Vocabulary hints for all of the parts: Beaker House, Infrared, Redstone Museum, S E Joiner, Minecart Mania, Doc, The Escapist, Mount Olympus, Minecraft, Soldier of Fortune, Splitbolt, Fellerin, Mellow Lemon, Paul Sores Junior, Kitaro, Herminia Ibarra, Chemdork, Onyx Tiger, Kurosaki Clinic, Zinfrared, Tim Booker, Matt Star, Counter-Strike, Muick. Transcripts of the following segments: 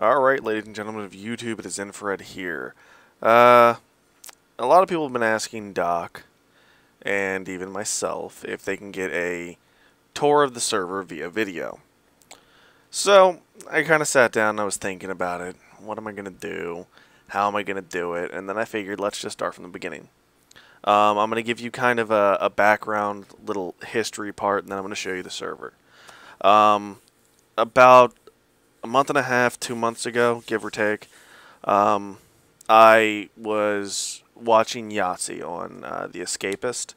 Alright, ladies and gentlemen of YouTube, it is Infrared here. A lot of people have been asking Doc, and even myself, if they can get a tour of the server via video. So, I kind of sat down and I was thinking about it. What am I going to do? How am I going to do it? And then I figured, let's just start from the beginning. I'm going to give you kind of a background little history part, and then I'm going to show you the server. About a month and a half, 2 months ago, give or take, I was watching Yahtzee on The Escapist,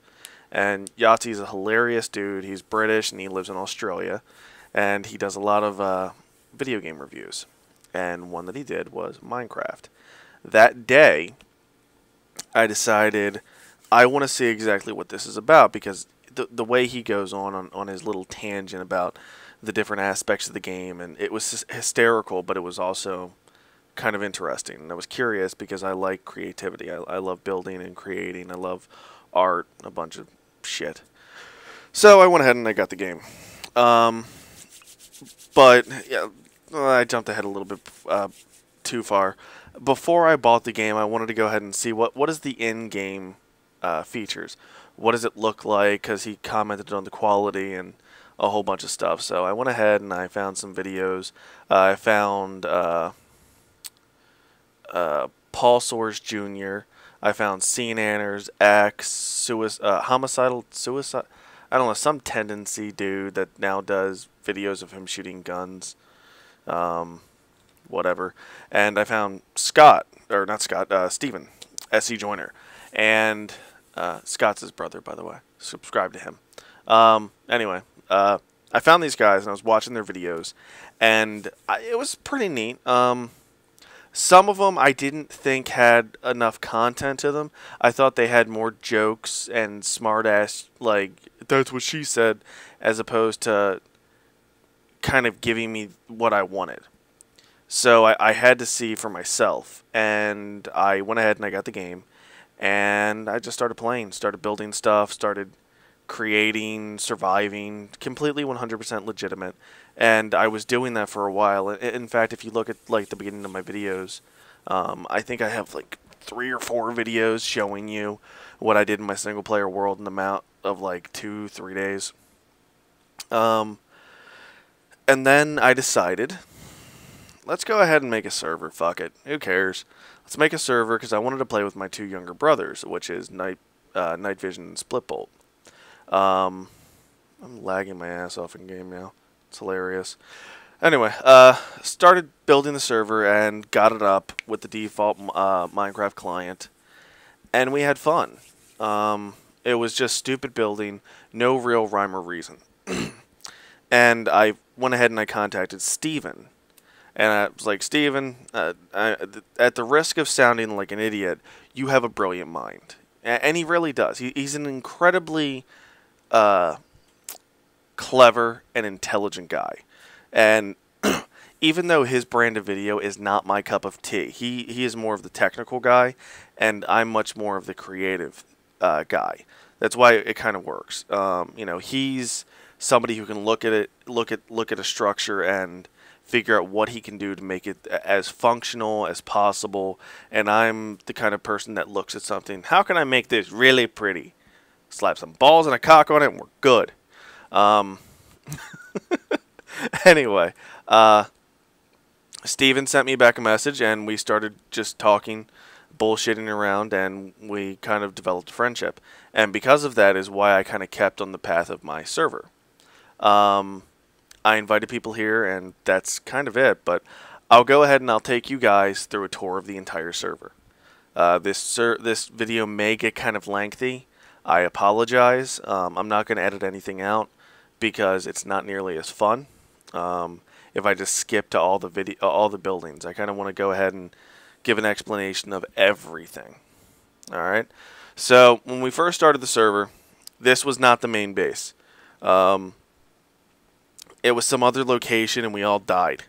and Yahtzee's a hilarious dude. He's British and he lives in Australia, and he does a lot of video game reviews, and one that he did was Minecraft. That day, I decided I want to see exactly what this is about, because the way he goes on his little tangent about the different aspects of the game, and it was hysterical, but it was also kind of interesting. And I was curious because I like creativity. I love building and creating. I love art, a bunch of shit. So I went ahead and I got the game. But yeah, I jumped ahead a little bit too far. Before I bought the game, I wanted to go ahead and see what is the in-game features. What does it look like? Because he commented on the quality and a whole bunch of stuff. So I went ahead and I found some videos. I found Paul Sores Junior. I found C X, homicidal suicide. I don't know, some tendency dude that now does videos of him shooting guns, whatever. And I found Stephen, S E Joiner, and Scott's his brother, by the way. Subscribe to him. Anyway. I found these guys and I was watching their videos, and it was pretty neat. Some of them I didn't think had enough content to them. I thought they had more jokes and smart-ass, like, that's what she said, as opposed to kind of giving me what I wanted. So I had to see for myself, and I went ahead and I got the game, and I just started playing, started building stuff, started creating, surviving, completely 100% legitimate. And I was doing that for a while. In fact, if you look at like the beginning of my videos, I think I have like 3 or 4 videos showing you what I did in my single player world in the amount of like 2-3 days. And then I decided, let's go ahead and make a server. Fuck it, who cares? Let's make a server, because I wanted to play with my 2 younger brothers, which is Night Vision and Splitbolt. I'm lagging my ass off in game now. It's hilarious. Anyway, started building the server and got it up with the default Minecraft client, and we had fun. It was just stupid building, no real rhyme or reason. And I went ahead and I contacted Stephen, and I was like, Stephen, at the risk of sounding like an idiot, you have a brilliant mind, and he really does. He's an incredibly clever and intelligent guy, and even though his brand of video is not my cup of tea, he is more of the technical guy, and I'm much more of the creative guy. That's why it kind of works. You know, he's somebody who can look at a structure and figure out what he can do to make it as functional as possible, and I'm the kind of person that looks at something, how can I make this really pretty? Slap some balls and a cock on it, and we're good. Anyway, Steven sent me back a message, and we started just talking, bullshitting around, and we kind of developed a friendship. And because of that is why I kind of kept on the path of my server. I invited people here, and that's kind of it, but I'll go ahead and I'll take you guys through a tour of the entire server. This video may get kind of lengthy. I apologize. I'm not going to edit anything out because it's not nearly as fun. If I just skip to all the buildings, I kind of want to go ahead and give an explanation of everything. All right. So when we first started the server, this was not the main base. It was some other location, and we all died.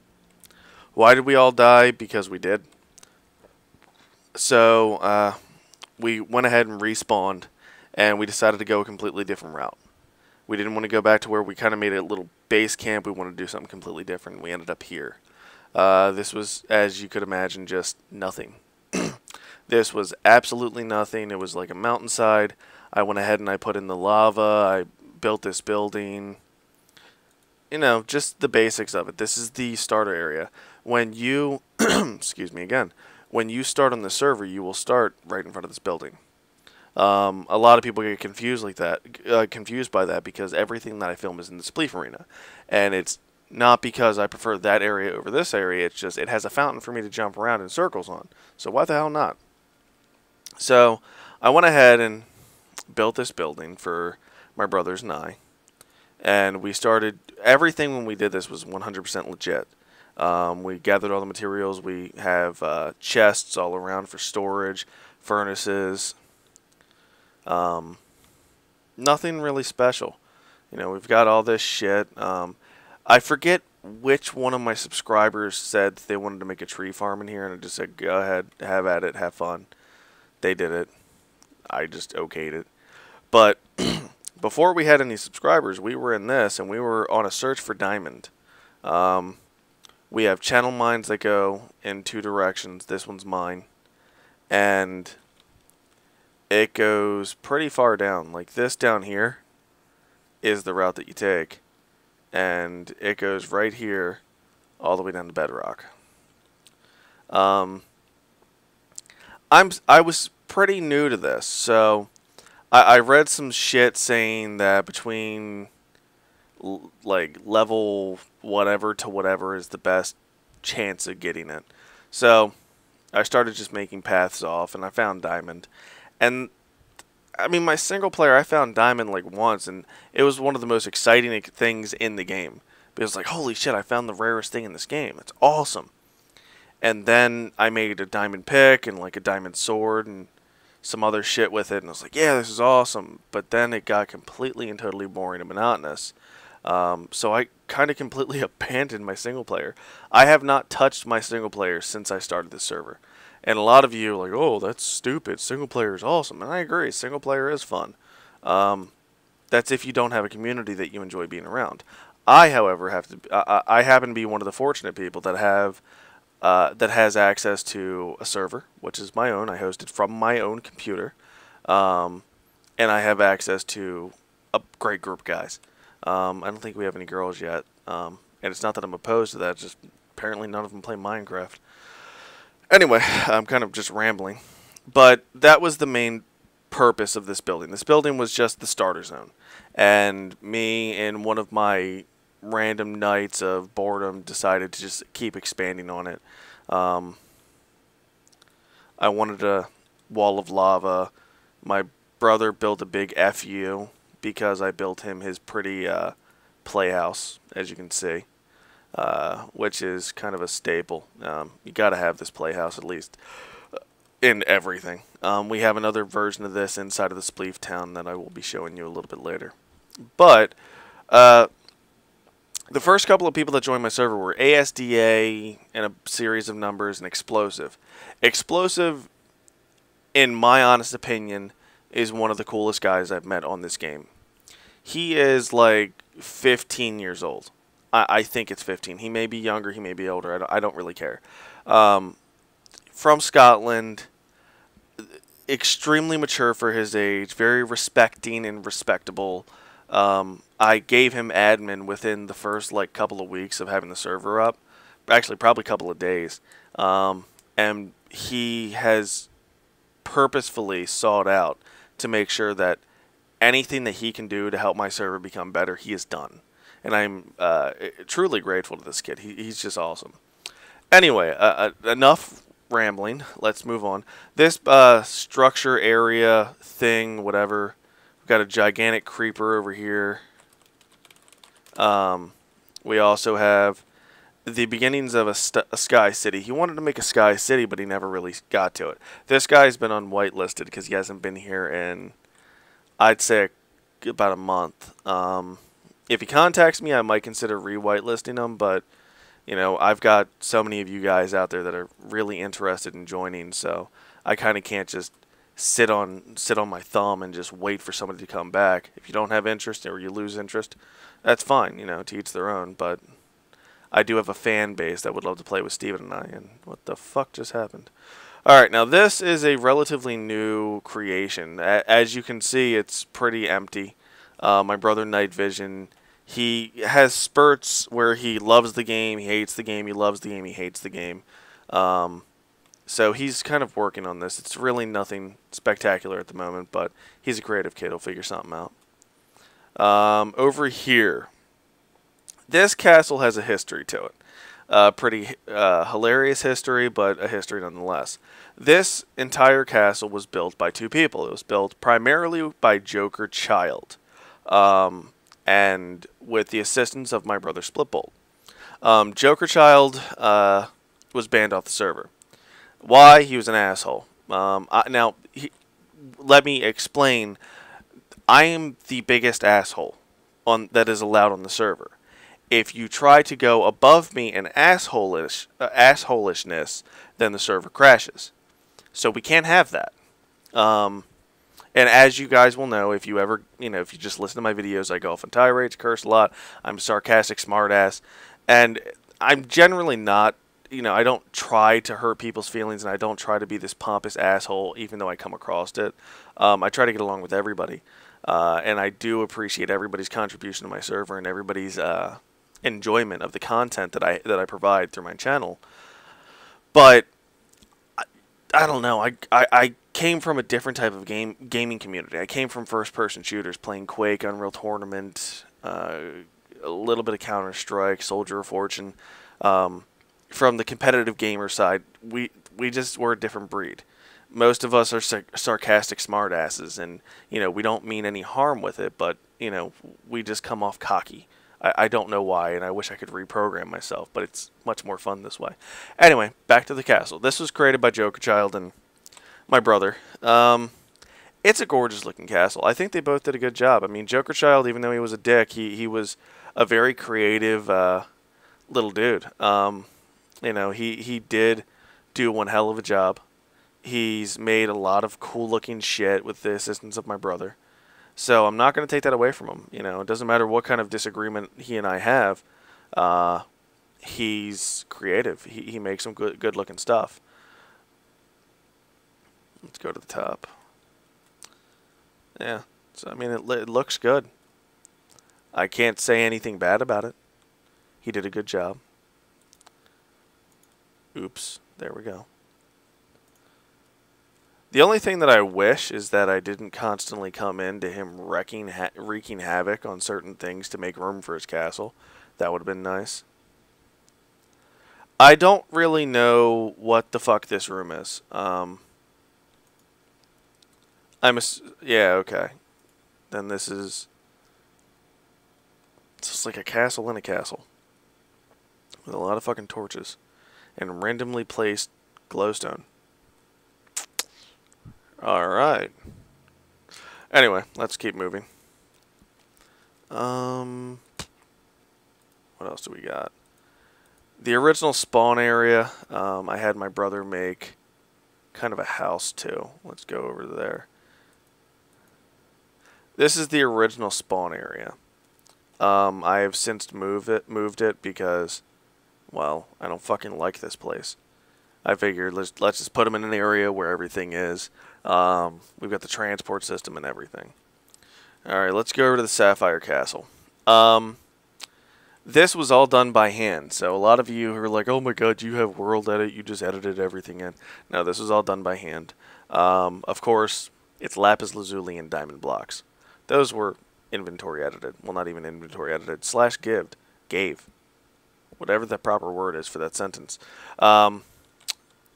Why did we all die? Because we did. So we went ahead and respawned, and we decided to go a completely different route. We didn't want to go back to where we kind of made a little base camp. We wanted to do something completely different. We ended up here. This was, as you could imagine, just nothing. This was absolutely nothing. It was like a mountainside. I went ahead and I put in the lava. I built this building. You know, just the basics of it. This is the starter area. When you, excuse me again, when you start on the server, you will start right in front of this building. A lot of people get confused like that, confused by that, because everything that I film is in the Spleef Arena, and it's not because I prefer that area over this area. It's just it has a fountain for me to jump around in circles on. So why the hell not? So I went ahead and built this building for my brothers and I, and we started everything when we did this was 100% legit. We gathered all the materials. We have chests all around for storage, furnaces. Nothing really special. You know, we've got all this shit. I forget which one of my subscribers said they wanted to make a tree farm in here, and I just said, go ahead, have at it, have fun. They did it. I just okayed it. But before we had any subscribers, we were in this, and we were on a search for diamond. We have channel mines that go in two directions. This one's mine. And it goes pretty far down. Like this down here is the route that you take. And it goes right here all the way down to bedrock. I was pretty new to this. So I read some shit saying that between like level whatever to whatever is the best chance of getting it. So I started just making paths off and I found diamond. And, I mean, my single player, I found diamond, like, once, and it was one of the most exciting things in the game. Because, it's like, holy shit, I found the rarest thing in this game. It's awesome. And then I made a diamond pick and, like, a diamond sword and some other shit with it. And I was like, yeah, this is awesome. But then it got completely and totally boring and monotonous. So I kind of completely abandoned my single player. I have not touched my single player since I started this server. And a lot of you are like, oh, that's stupid. Single player is awesome. And I agree. Single player is fun. That's if you don't have a community that you enjoy being around. I, however, have to. I happen to be one of the fortunate people that have that has access to a server, which is my own. I host it from my own computer, and I have access to a great group of guys. I don't think we have any girls yet, and it's not that I'm opposed to that. Just apparently none of them play Minecraft. Anyway, I'm kind of just rambling, but that was the main purpose of this building. This building was just the starter zone, and me and one of my random nights of boredom decided to just keep expanding on it. I wanted a wall of lava. My brother built a big FU because I built him his pretty playhouse, as you can see. Which is kind of a staple. You gotta have this playhouse at least in everything. We have another version of this inside of the Spleef Town that I will be showing you a little bit later. But the first couple of people that joined my server were ASDA and a series of numbers and Explosive. Explosive, in my honest opinion, is one of the coolest guys I've met on this game. He is like 15 years old. I think it's 15. He may be younger. He may be older. I don't really care. From Scotland, extremely mature for his age, very respecting and respectable. I gave him admin within the first like couple of weeks of having the server up. Actually, probably a couple of days. And he has purposefully sought out to make sure that anything that he can do to help my server become better, he has done. And I'm truly grateful to this kid. He's just awesome. Anyway, enough rambling. Let's move on. This structure area thing, whatever. We've got a gigantic creeper over here. We also have the beginnings of a sky city. He wanted to make a sky city, but he never really got to it. This guy's been on whitelisted because he hasn't been here in, I'd say, about a month. If he contacts me, I might consider re-whitelisting him, but, you know, I've got so many of you guys out there that are really interested in joining, so I kind of can't just sit on my thumb and just wait for somebody to come back. If you don't have interest or you lose interest, that's fine, you know, to each their own, but I do have a fan base that would love to play with Stephen and I. And what the fuck just happened? All right, now this is a relatively new creation. As you can see, it's pretty empty. My brother Night Vision, he has spurts where he loves the game, he hates the game, he loves the game, he hates the game. So he's kind of working on this. It's really nothing spectacular at the moment, but he's a creative kid. He'll figure something out. Over here, this castle has a history to it. Pretty hilarious history, but a history nonetheless. This entire castle was built by two people. It was built primarily by Joker Childe, and with the assistance of my brother Splitbolt. Joker Childe was banned off the server. Why? He was an asshole. Let me explain. I am the biggest asshole that is allowed on the server. If you try to go above me in assholishness, then the server crashes. So we can't have that. And as you guys will know, if you ever, if you just listen to my videos, I go off on tirades, curse a lot. I'm sarcastic, smartass, and I'm generally not. I don't try to hurt people's feelings, and I don't try to be this pompous asshole, even though I come across it. I try to get along with everybody, and I do appreciate everybody's contribution to my server and everybody's enjoyment of the content that I provide through my channel. But I don't know. I came from a different type of gaming community. I came from first-person shooters, playing Quake, Unreal Tournament, a little bit of Counter-Strike, Soldier of Fortune. From the competitive gamer side, we just were a different breed. Most of us are sarcastic smartasses, and we don't mean any harm with it, but we just come off cocky. I don't know why, and I wish I could reprogram myself, but it's much more fun this way. Anyway, back to the castle. This was created by Joker Childe and my brother. It's a gorgeous looking castle. I think they both did a good job. I mean, Joker Childe, even though he was a dick, he was a very creative little dude. He did do one hell of a job. He's made a lot of cool-looking shit with the assistance of my brother. So I'm not going to take that away from him. It doesn't matter what kind of disagreement he and I have. He's creative. He makes some good-looking stuff. Let's go to the top. Yeah. So, it looks good. I can't say anything bad about it. He did a good job. Oops, there we go. The only thing that I wish is that I didn't constantly come into him wreaking havoc on certain things to make room for his castle. That would have been nice. I don't really know what the fuck this room is. Yeah, okay. Then this is... It's just like a castle in a castle. With a lot of fucking torches. And randomly placed glowstone. Alright. Anyway, let's keep moving. What else do we got? The original spawn area, I had my brother make kind of a house too. Let's go over there. This is the original spawn area. I have since moved it because... Well, I don't fucking like this place. I figured let's just put them in an area where everything is. We've got the transport system and everything. Alright, let's go over to the Sapphire Castle. This was all done by hand. So a lot of you who are like, oh my god, you have world edit, you just edited everything in. No, this was all done by hand. Of course, it's Lapis Lazuli and Diamond Blocks. Those were inventory edited. Well, not even inventory edited, /gave. Whatever the proper word is for that sentence.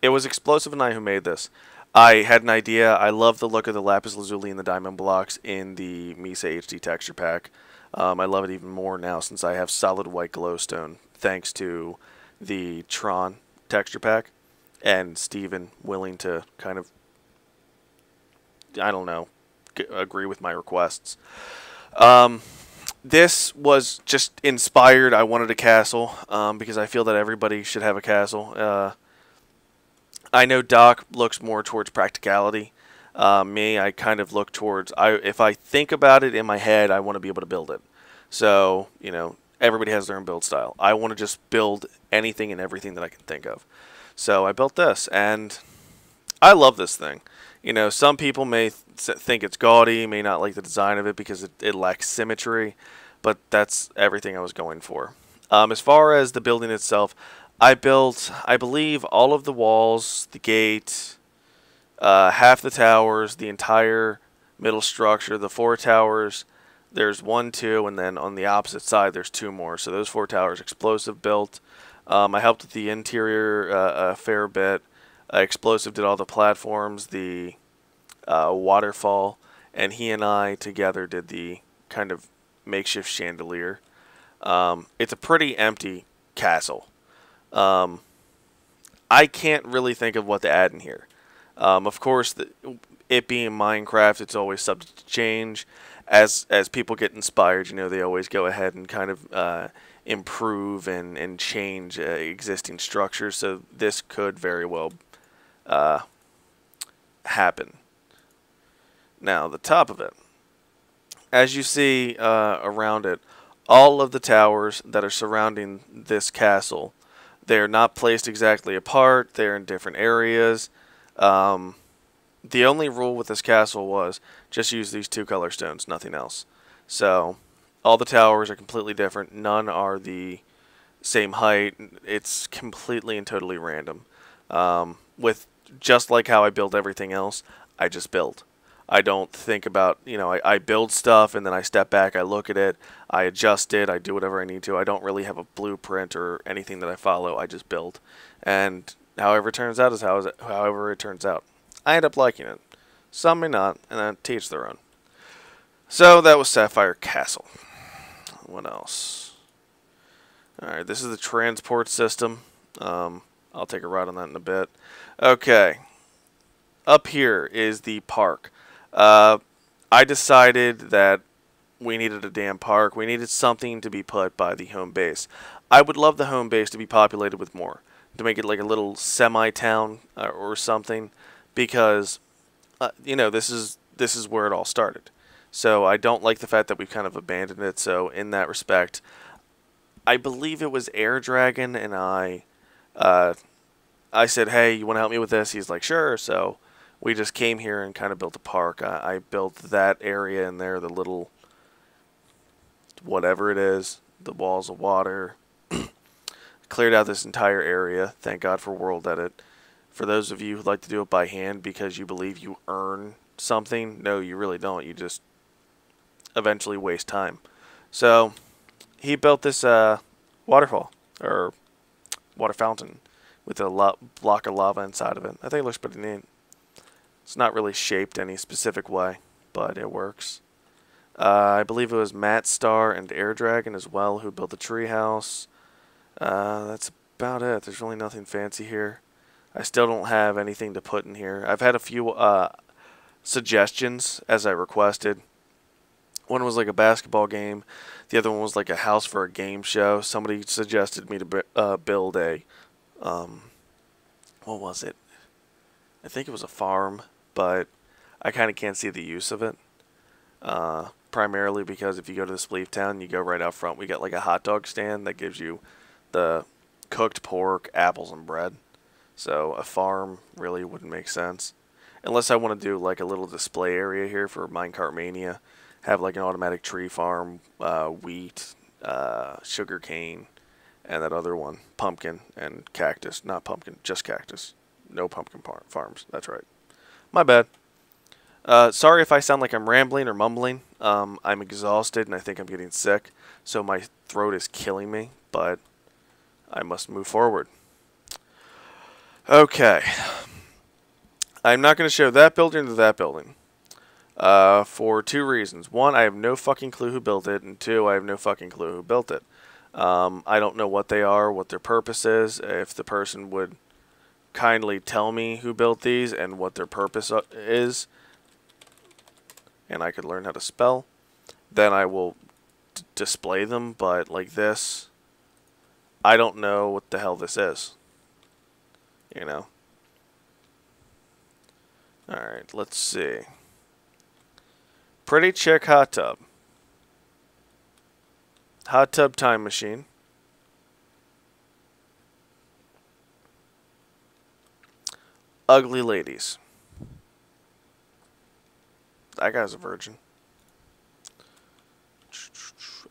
It was Explosive and I who made this. I had an idea. I love the look of the Lapis Lazuli and the Diamond Blocks in the Misa HD texture pack. I love it even more now since I have solid white glowstone thanks to the Tron texture pack and Stephen willing to kind of, agree with my requests. This was just inspired. I wanted a castle because I feel that everybody should have a castle. I know Doc looks more towards practicality. Me, I kind of look towards... If I think about it in my head, I want to be able to build it. So, everybody has their own build style. I want to just build anything and everything that I can think of. So I built this, and I love this thing. You know, some people may think it's gaudy, may not like the design of it because it lacks symmetry, but that's everything I was going for. As far as the building itself, I built, I believe, all of the walls, the gate, half the towers, the entire middle structure, the 4 towers. There's 1, 2, and then on the opposite side, there's 2 more. So those 4 towers, explosive built. I helped with the interior a fair bit. Explosive did all the platforms, the waterfall, and he and I together did the kind of makeshift chandelier. It's a pretty empty castle. I can't really think of what to add in here. Of course, it being Minecraft, it's always subject to change. As people get inspired, you know, they always go ahead and kind of improve and change existing structures. So this could very well happen. Now, the top of it. As you see around it, all of the towers that are surrounding this castle, they're not placed exactly apart. They're in different areas. The only rule with this castle was just use these 2 color stones, nothing else. So all the towers are completely different. None are the same height. It's completely and totally random. With just like how I build everything else, I just build. I don't think about, you know, I build stuff and then I step back, I look at it, I adjust it, I do whatever I need to. I don't really have a blueprint or anything that I follow. I just build. And however it turns out is however it turns out. I end up liking it. Some may not, and I teach their own. So that was Sapphire Castle. What else? Alright, this is the transport system. I'll take a ride on that in a bit. Okay. Up here is the park. I decided that we needed a damn park. We needed something to be put by the home base. I would love the home base to be populated with more. To make it like a little semi-town or something. Because, you know, this is where it all started. So I don't like the fact that we've kind of abandoned it. So in that respect, I believe it was Air Dragon and I said, hey, you want to help me with this? He's like, sure. So we just came here and kind of built a park. I built that area in there, the little whatever it is, the walls of water. Cleared out this entire area. Thank God for World Edit. For those of you who like to do it by hand because you believe you earn something, no, you really don't. You just eventually waste time. So he built this waterfall or water fountain with a block of lava inside of it. I think it looks pretty neat. It's not really shaped any specific way, but it works. I believe it was Matt Star and Air Dragon as well who built the treehouse. That's about it. There's really nothing fancy here. I still don't have anything to put in here. I've had a few suggestions as I requested. One was like a basketball game. The other one was like a house for a game show. Somebody suggested me to build a, what was it? I think it was a farm, but I kind of can't see the use of it. Primarily because if you go to the Spleef Town, you go right out front. We got like a hot dog stand that gives you the cooked pork, apples, and bread. So a farm really wouldn't make sense. Unless I want to do like a little display area here for Minecart Mania. Have like an automatic tree farm, wheat, sugar cane, and that other one, pumpkin and cactus. Not pumpkin, just cactus. No pumpkin farms, that's right. My bad. Sorry if I sound like I'm rambling or mumbling. I'm exhausted and I think I'm getting sick. So my throat is killing me, but I must move forward. Okay, I'm not going to show that building to that building for 2 reasons. 1, I have no fucking clue who built it, and 2, I have no fucking clue who built it. I don't know what they are, what their purpose is. If the person would kindly tell me who built these and what their purpose is, and I could learn how to spell, then I will display them, but like this, I don't know what the hell this is. You know. Alright, let's see. Pretty chick hot tub. Hot Tub Time Machine. Ugly Ladies. That guy's a virgin.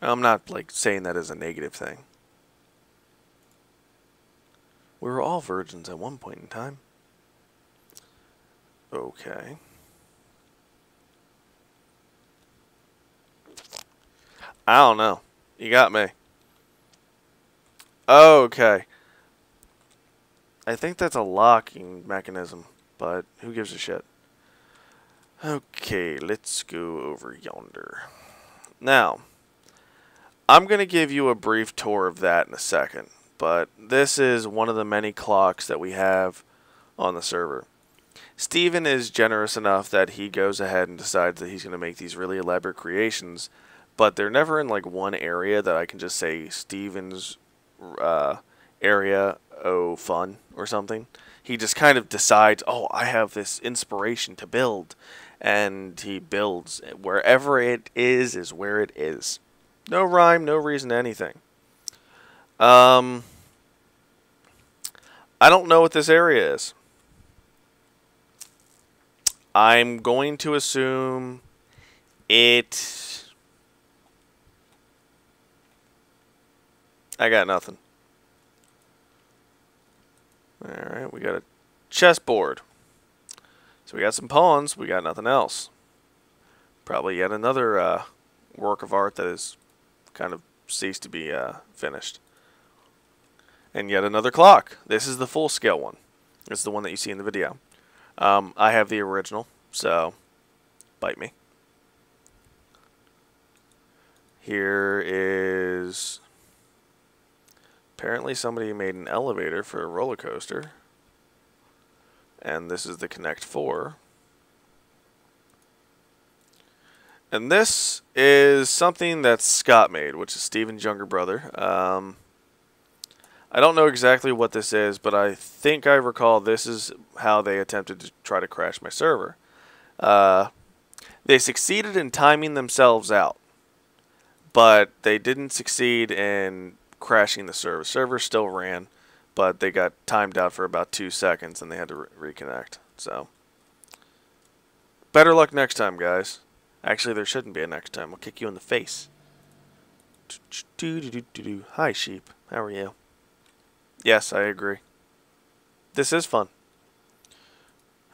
I'm not, like, saying that as a negative thing. We were all virgins at one point in time. Okay. I don't know. You got me. Okay. I think that's a locking mechanism, but who gives a shit? Okay, let's go over yonder. Now, I'm going to give you a brief tour of that in a second, but this is one of the many clocks that we have on the server. Stephen is generous enough that he goes ahead and decides that he's going to make these really elaborate creations, but they're never in like one area that I can just say Stephen's area, oh, fun or something. He just kind of decides, oh, I have this inspiration to build, and he builds wherever it is where it is. No rhyme, no reason to anything. I don't know what this area is. I'm going to assume it... I got nothing. Alright, we got a chessboard. So we got some pawns, we got nothing else. Probably yet another work of art that is kind of ceased to be finished. And yet another clock. This is the full-scale one. It's the one that you see in the video. I have the original, so bite me. Here is... Apparently somebody made an elevator for a roller coaster. And this is the Connect 4. And this is something that Scott made, which is Stephen's younger brother. I don't know exactly what this is, but I think I recall this is how they attempted to try to crash my server. They succeeded in timing themselves out, but they didn't succeed in... crashing the server. Server still ran, but they got timed out for about 2 seconds and they had to reconnect. So better luck next time, guys. Actually, there shouldn't be a next time. I'll kick you in the face. Hi, sheep. How are you? Yes, I agree. This is fun.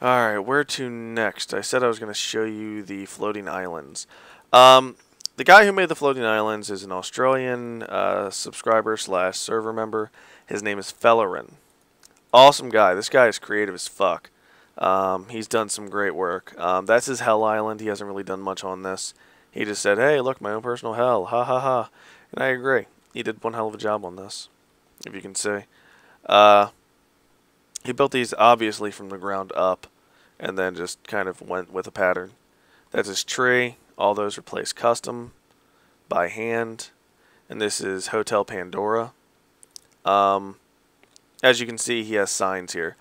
Alright, where to next? I said I was going to show you the floating islands. The guy who made the floating islands is an Australian subscriber slash server member. His name is Fellerin. Awesome guy. This guy is creative as fuck. He's done some great work. That's his hell island. He hasn't really done much on this. He just said, hey, look, my own personal hell. Ha ha ha. And I agree. He did one hell of a job on this, if you can see. He built these obviously from the ground up and then just kind of went with a pattern. That's his tree. All those are placed custom by hand, and this is Hotel Pandora. As you can see, he has signs here.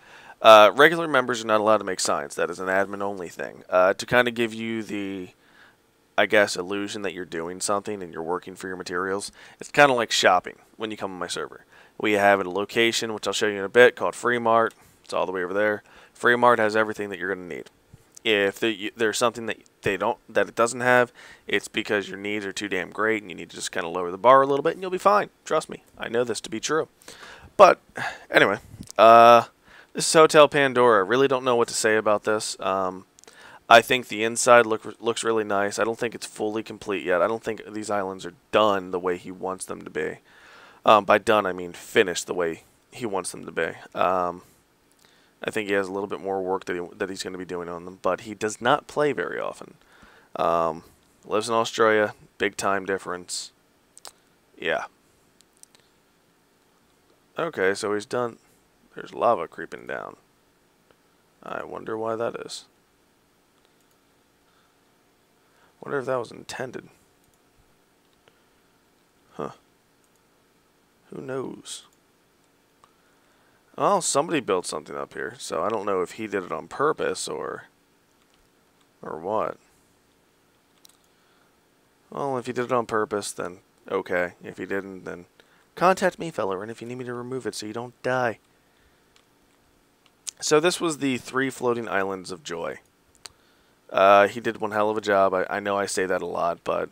Regular members are not allowed to make signs. That is an admin-only thing. To kind of give you the, I guess, illusion that you're doing something and you're working for your materials, it's kind of like shopping when you come on my server. We have a location, which I'll show you in a bit, called Free Mart. It's all the way over there. Free Mart has everything that you're going to need. If there's something that it doesn't have, it's because your needs are too damn great and you need to just kind of lower the bar a little bit and you'll be fine. Trust me, I know this to be true. But anyway, this is Hotel Pandora. I really don't know what to say about this. I think the inside looks really nice. I don't think it's fully complete yet. I don't think these islands are done the way he wants them to be. By done, I mean finished the way he wants them to be. I think he has a little bit more work that he's going to be doing on them, but he does not play very often. Lives in Australia, big time difference. Yeah. Okay, so he's done. There's lava creeping down. I wonder why that is. Wonder if that was intended. Huh. Who knows? Well, somebody built something up here, so I don't know if he did it on purpose or what. Well, if he did it on purpose, then okay. If you didn't, then contact me, Fellerin, if you need me to remove it so you don't die. So this was the 3 floating islands of joy. He did one hell of a job. I know I say that a lot, but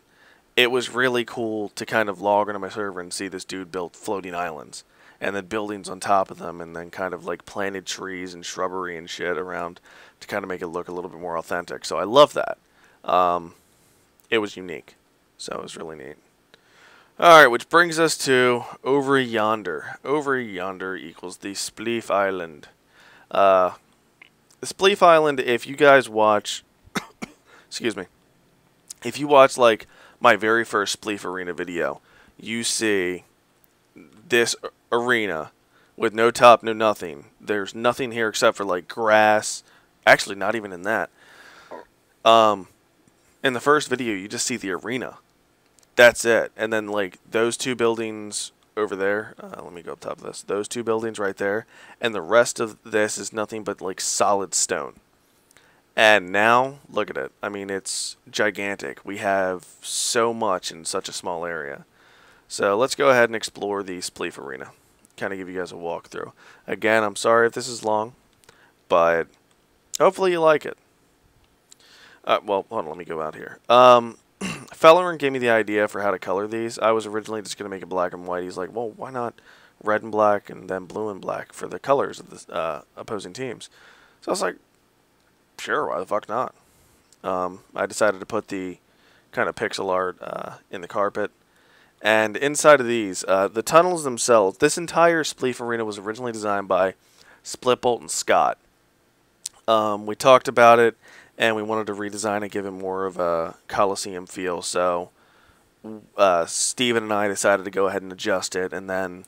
it was really cool to kind of log into my server and see this dude built floating islands and then buildings on top of them, and then kind of like planted trees and shrubbery and shit around to kind of make it look a little bit more authentic. So I love that. It was unique. So it was really neat. Alright, which brings us to Over Yonder. Over Yonder equals the Spleef Island. The Spleef Island, if you guys watch... excuse me. If you watch, like, my very first Spleef Arena video, you see this arena with no top, no nothing. There's nothing here except for, like, grass. Actually, not even in that. In the first video, you just see the arena. That's it. And then, like, those 2 buildings over there. Let me go up top of this. Those 2 buildings right there. And the rest of this is nothing but, like, solid stone. And now, look at it. I mean, it's gigantic. We have so much in such a small area. So let's go ahead and explore the Spleef Arena. Kind of give you guys a walkthrough. Again, I'm sorry if this is long, but hopefully you like it. Well, hold on, let me go out here. Fellerin gave me the idea for how to color these. I was originally just going to make it black and white. He's like, well, why not red and black and then blue and black for the colors of the opposing teams? So I was like, sure, why the fuck not? I decided to put the kind of pixel art in the carpet. And inside of these, the tunnels themselves, this entire Spleef Arena was originally designed by Splitbolt and Scott. We talked about it, and we wanted to redesign it, give it more of a Coliseum feel. So Stephen and I decided to go ahead and adjust it. And then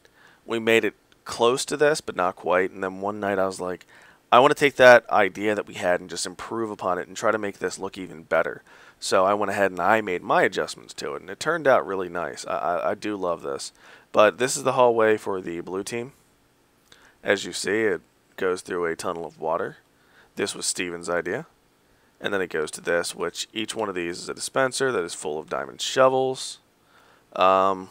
we made it close to this, but not quite. And then one night I was like, I want to take that idea that we had and just improve upon it and try to make this look even better. So I went ahead and I made my adjustments to it. And it turned out really nice. I do love this. But this is the hallway for the blue team. As you see, it goes through a tunnel of water. This was Stephen's idea. And then it goes to this, which each one of these is a dispenser that is full of diamond shovels. That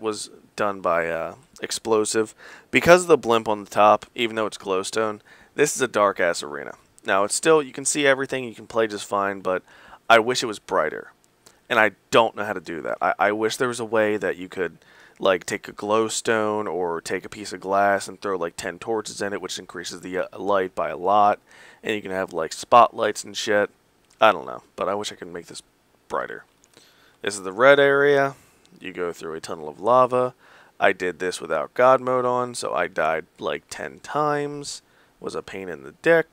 was done by Explosive. Because of the blimp on the top, even though it's glowstone, this is a dark-ass arena. Now, it's still, you can see everything, you can play just fine, but I wish it was brighter. And I don't know how to do that. I wish there was a way that you could, like, take a glowstone or take a piece of glass and throw, like, 10 torches in it, which increases the light by a lot. And you can have, like, spotlights and shit. I don't know, but I wish I could make this brighter. This is the red area. You go through a tunnel of lava. I did this without God mode on, so I died, like, 10 times. Was a pain in the dick.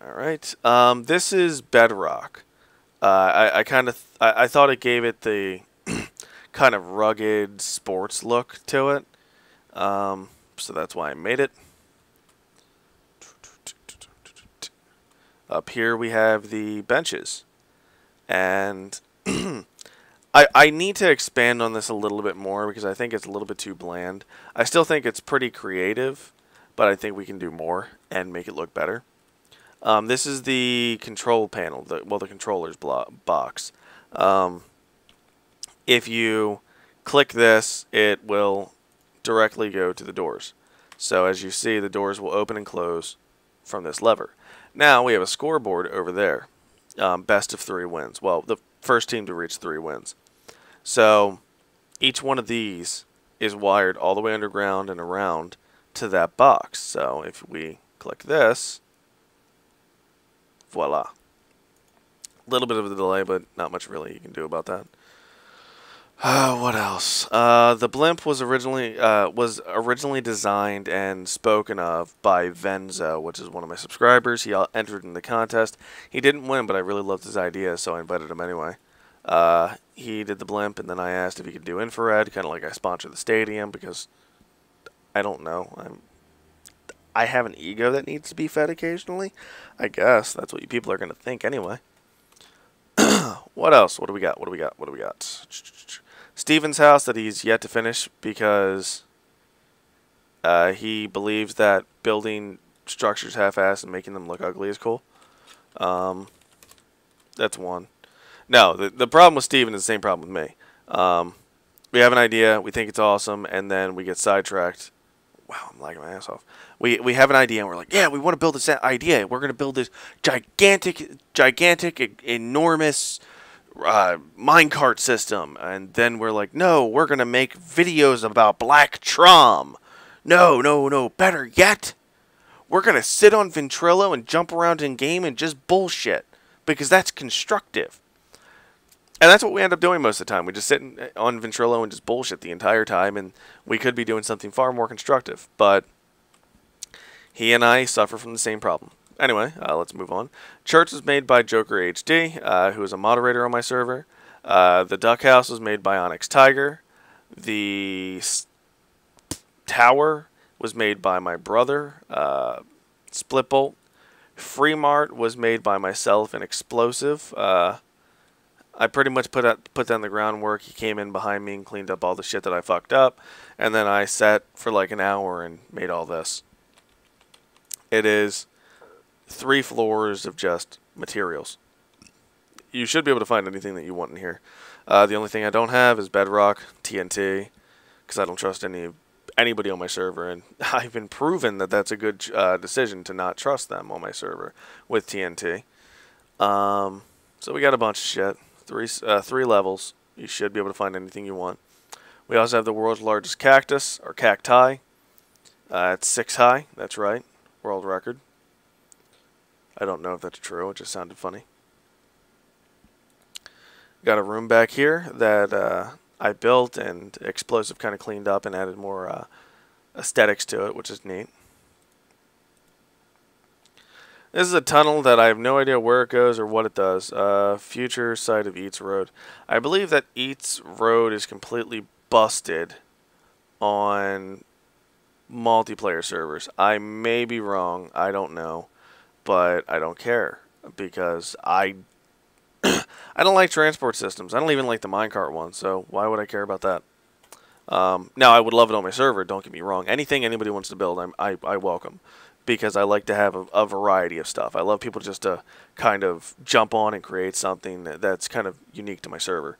Alright. This is Bedrock. I kind of... I thought it gave it the... kind of rugged sports look to it. So that's why I made it. Up here we have the benches. And I need to expand on this a little bit more because I think it's a little bit too bland. I still think it's pretty creative, but I think we can do more and make it look better. This is the control panel, the controller's box. If you click this, it will directly go to the doors. So as you see, the doors will open and close from this lever. Now we have a scoreboard over there. Best of 3 wins. Well, the first team to reach 3 wins. So each one of these is wired all the way underground and around to that box. So if we click this, voila. A little bit of a delay, but not much really you can do about that. What else? The blimp was originally designed and spoken of by Venzo, which is one of my subscribers. He entered in the contest. He didn't win, but I really loved his idea, so I invited him anyway. He did the blimp, and then I asked if he could do infrared, kind of like I sponsor the stadium, because I don't know. I have an ego that needs to be fed occasionally. I guess that's what you people are going to think anyway. What else? What do we got? What do we got? What do we got? Stephen's house that he's yet to finish because he believes that building structures half-assed and making them look ugly is cool. That's one. No, the problem with Stephen is the same problem with me. We have an idea, we think it's awesome, and then we get sidetracked. Wow, I'm lagging my ass off. We have an idea, and we're like, yeah, we want to build this idea. We're going to build this gigantic, enormous minecart system. And then we're like, no, we're going to make videos about Black Trom. No, better yet, we're going to sit on Ventrilo and jump around in game and just bullshit, because that's constructive. And that's what we end up doing most of the time. We just sit on Ventrilo and just bullshit the entire time, and we could be doing something far more constructive. But he and I suffer from the same problem. Anyway, let's move on. Church was made by Joker HD, who is a moderator on my server. The Duck House was made by Onyx Tiger. The Tower was made by my brother, Splitbolt. Free Mart was made by myself and Explosive. I pretty much put down the groundwork. He came in behind me and cleaned up all the shit that I fucked up. And then I sat for like an hour and made all this. It is 3 floors of just materials. You should be able to find anything that you want in here. The only thing I don't have is bedrock, TNT, because I don't trust anybody on my server. And I've been proven that that's a good decision to not trust them on my server with TNT. So we got a bunch of shit. Three levels. You should be able to find anything you want. We also have the world's largest cactus, or cacti. It's 6 high. That's right. World record. I don't know if that's true. It just sounded funny. Got a room back here that I built, and Explosive kind of cleaned up and added more aesthetics to it, which is neat. This is a tunnel that I have no idea where it goes or what it does. Future site of Eats Road. I believe that Eats Road is completely busted on multiplayer servers. I may be wrong. I don't know. But I don't care, because I don't like transport systems. I don't even like the minecart one, so why would I care about that? Now, I would love it on my server. Don't get me wrong. Anything anybody wants to build, I welcome. Because I like to have a variety of stuff. I love people just to kind of jump on and create something that's kind of unique to my server.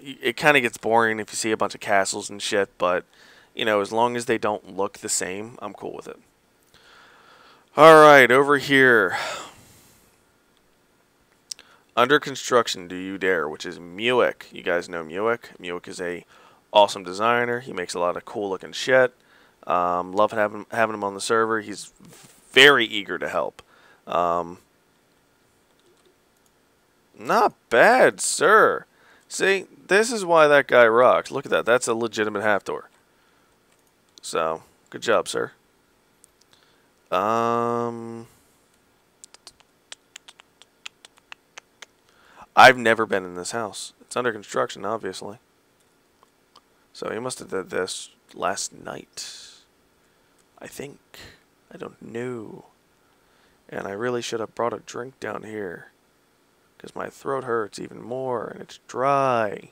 It kind of gets boring if you see a bunch of castles and shit, but, you know, as long as they don't look the same, I'm cool with it. Alright, over here. Under construction, do you dare, which is Muick. You guys know Muick. Muick is a awesome designer. He makes a lot of cool-looking shit. Love having him on the server. He's very eager to help. Not bad, sir. See, this is why that guy rocks. Look at that. That's a legitimate half door. So, good job, sir. I've never been in this house. It's under construction, obviously. So, he must have did this last night. I think. I don't know. And I really should have brought a drink down here, because my throat hurts even more, and it's dry.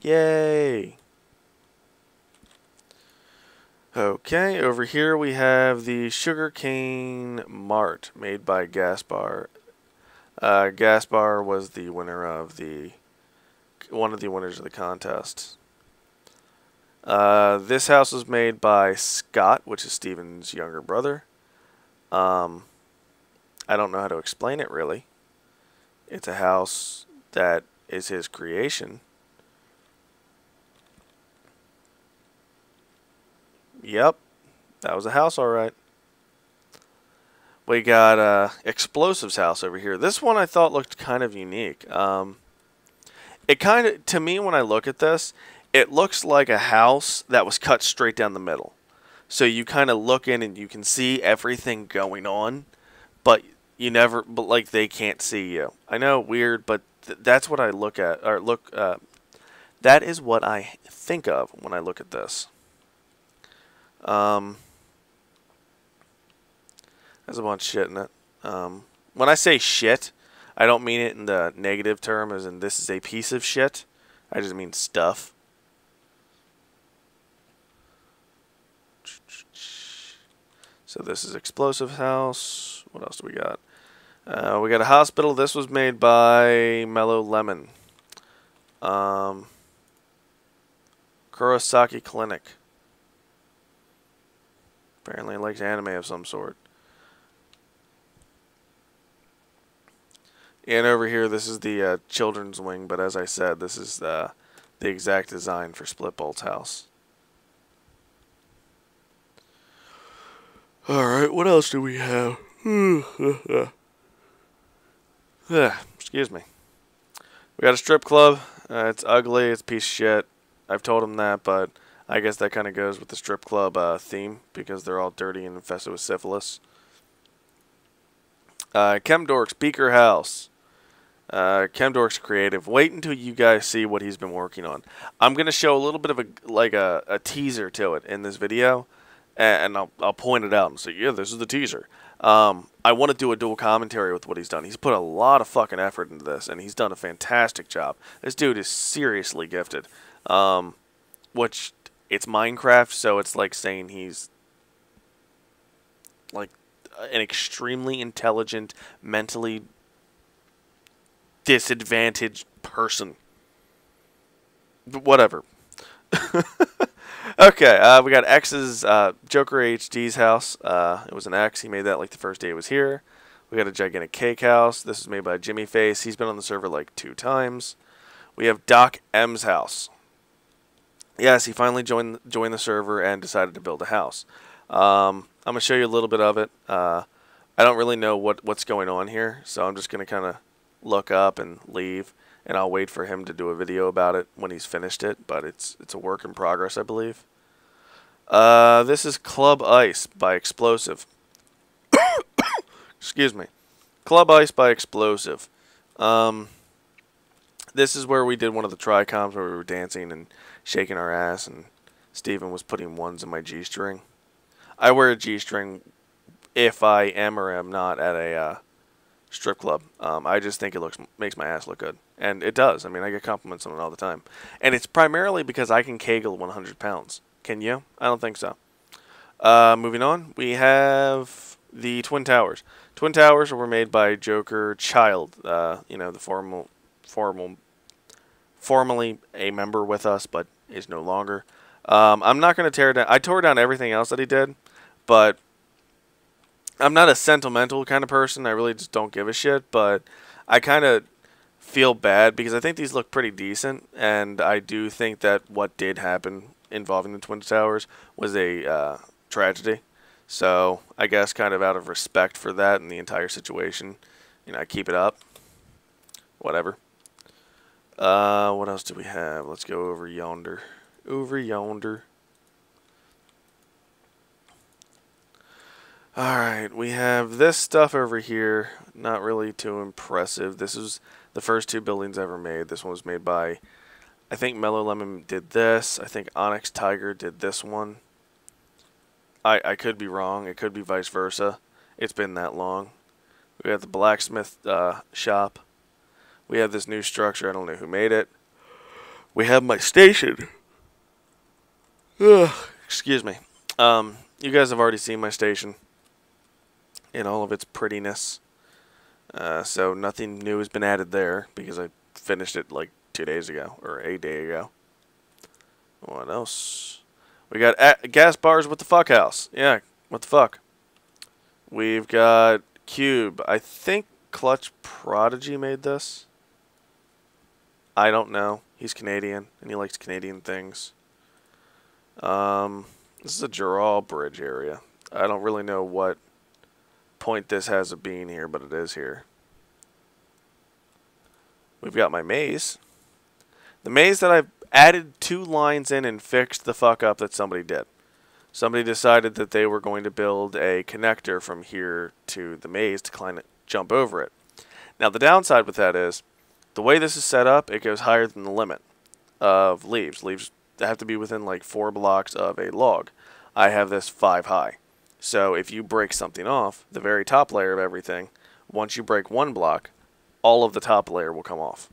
Yay! Okay, over here we have the Sugarcane Mart, made by Gaspar. Gaspar was the winner of one of the winners of the contest. This house was made by Scott, which is Stephen's younger brother. I don't know how to explain it, really. It's a house that is his creation. Yep, that was a house, all right. We got Explosive's house over here. This one I thought looked kind of unique. It kind of, to me, when I look at this, it looks like a house that was cut straight down the middle. So you kind of look in and you can see everything going on, but you never, but like they can't see you. I know, weird, but that's what I look at, or look, that is what I think of when I look at this. There's a bunch of shit in it. When I say shit, I don't mean it in the negative term as in this is a piece of shit. I just mean stuff. So this is Explosive house. What else do we got? We got a hospital. This was made by Mellow Lemon. Kurosaki Clinic. Apparently likes anime of some sort. And over here, this is the children's wing, but as I said, this is the exact design for Splitbolt's house. Alright, what else do we have? Excuse me. We got a strip club. It's ugly, it's a piece of shit. I've told him that, but I guess that kind of goes with the strip club theme, because they're all dirty and infested with syphilis. Chemdork's Beaker House. Chemdork's creative. Wait until you guys see what he's been working on. I'm gonna show a little bit of a teaser to it in this video, and I'll point it out and say, yeah, this is the teaser. I want to do a dual commentary with what he's done. He's put a lot of fucking effort into this, and he's done a fantastic job. This dude is seriously gifted. Which it's Minecraft, so it's like saying he's like an extremely intelligent, mentally disadvantaged person. But whatever. Okay, we got X's, Joker HD's house. It was an X. He made that like the first day it was here. We got a gigantic cake house. This is made by Jimmy Face. He's been on the server like 2 times. We have Doc M's house. Yes, he finally joined the server and decided to build a house. I'm going to show you a little bit of it. I don't really know what's going on here, so I'm just going to kind of look up and leave, and I'll wait for him to do a video about it when he's finished it, but it's a work in progress, I believe. This is Club Ice by Explosive. Excuse me. Club Ice by Explosive. This is where we did one of the tricoms where we were dancing and shaking our ass, and Stephen was putting ones in my G-string. I wear a G-string if I am or am not at a strip club. I just think it makes my ass look good. And it does. I mean, I get compliments on it all the time. And it's primarily because I can Kegel 100 pounds. Can you? I don't think so. Moving on, we have the Twin Towers. Twin Towers were made by Joker Childe, you know, the formerly a member with us, but is no longer. I'm not going to tear down. I tore down everything else that he did, but I'm not a sentimental kind of person. I really just don't give a shit, but I kind of feel bad because I think these look pretty decent, and I do think that what did happen involving the Twin Towers was a tragedy. So I guess kind of out of respect for that and the entire situation, you know, I keep it up. Whatever. What else do we have? Let's go over yonder. Alright, we have this stuff over here. Not really too impressive. This is the first 2 buildings ever made. This one was made by, I think Mellow Lemon did this. I think Onyx Tiger did this one. I could be wrong. It could be vice versa. It's been that long. We have the blacksmith shop. We have this new structure. I don't know who made it. We have my station. Ugh, excuse me. You guys have already seen my station in all of its prettiness. So nothing new has been added there because I finished it like 2 days ago or a day ago. What else? We got Gaspar's What the Fuck House. Yeah, what the fuck. We've got Cube. I think Clutch Prodigy made this. I don't know. He's Canadian and he likes Canadian things. This is a Girard Bridge area. I don't really know what point this has of being here, but it is here. We've got my maze. The maze that I've added 2 lines in and fixed the fuck up that somebody did. Somebody decided that they were going to build a connector from here to the maze to climb it, jump over it. Now the downside with that is, the way this is set up, it goes higher than the limit of leaves. Leaves have to be within like 4 blocks of a log. I have this 5 high. So if you break something off, the very top layer of everything, once you break 1 block, all of the top layer will come off.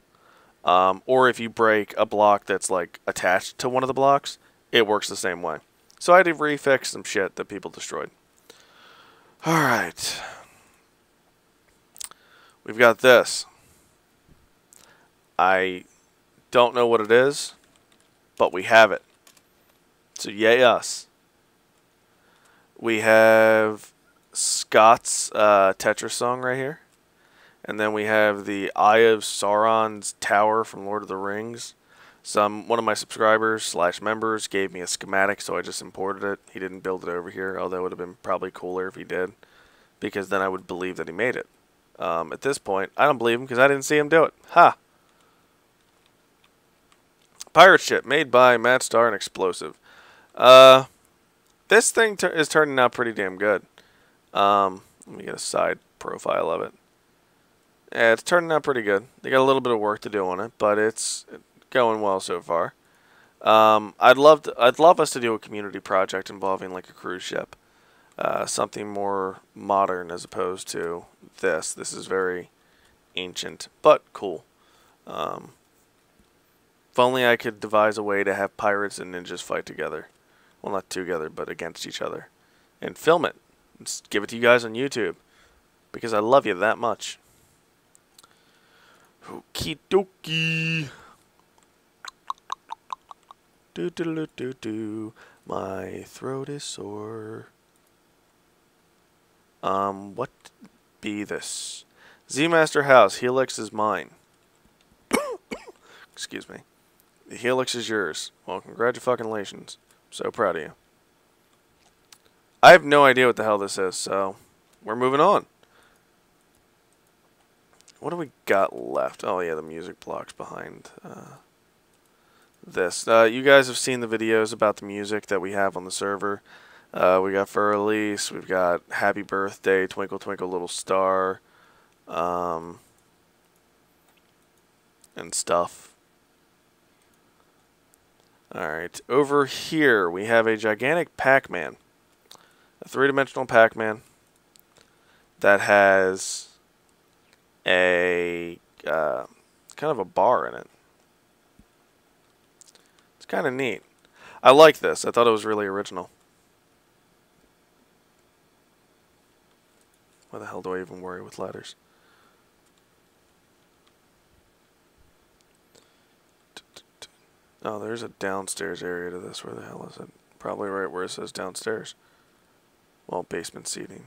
Or if you break a block that's like attached to one of the blocks, it works the same way. So I had to refix some shit that people destroyed. Alright. We've got this. I don't know what it is, but we have it. So yay us. We have Scott's Tetris song right here. And then we have the Eye of Sauron's Tower from Lord of the Rings. One of my subscribers / members gave me a schematic, so I just imported it. He didn't build it over here, although it would have been probably cooler if he did, because then I would believe that he made it. At this point, I don't believe him because I didn't see him do it. Ha! Pirate ship made by Matt Star and Explosive. This thing is turning out pretty damn good. Let me get a side profile of it. Yeah, it's turning out pretty good. They got a little bit of work to do on it, but it's going well so far. I'd love us to do a community project involving like a cruise ship, something more modern as opposed to this. This is very ancient but cool. If only I could devise a way to have pirates and ninjas fight together. Well, not together, but against each other, and film it. Just give it to you guys on YouTube because I love you that much. Okie dokie. Do do do do do. My throat is sore. What be this? Z Master House. Helix is mine. Excuse me. The Helix is yours. Well, congratulations. I'm so proud of you. I have no idea what the hell this is, so we're moving on. What do we got left? Oh, yeah, the music block's behind this. You guys have seen the videos about the music that we have on the server. We got For Release. We've got Happy Birthday, Twinkle Twinkle Little Star, and stuff. All right. Over here, we have a gigantic Pac-Man, a three-dimensional Pac-Man that has a kind of a bar in it. It's kind of neat. I like this. I thought it was really original. Why the hell do I even worry with letters? Oh, there's a downstairs area to this. Where the hell is it? Probably right where it says downstairs. Well, basement seating.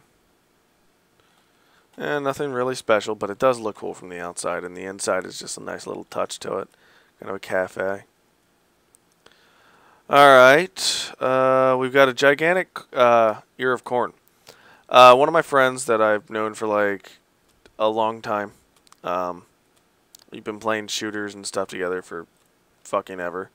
And nothing really special, but it does look cool from the outside, and the inside is just a nice little touch to it. Kind of a cafe. Alright, we've got a gigantic ear of corn. One of my friends that I've known for like a long time, we've been playing shooters and stuff together for fucking ever.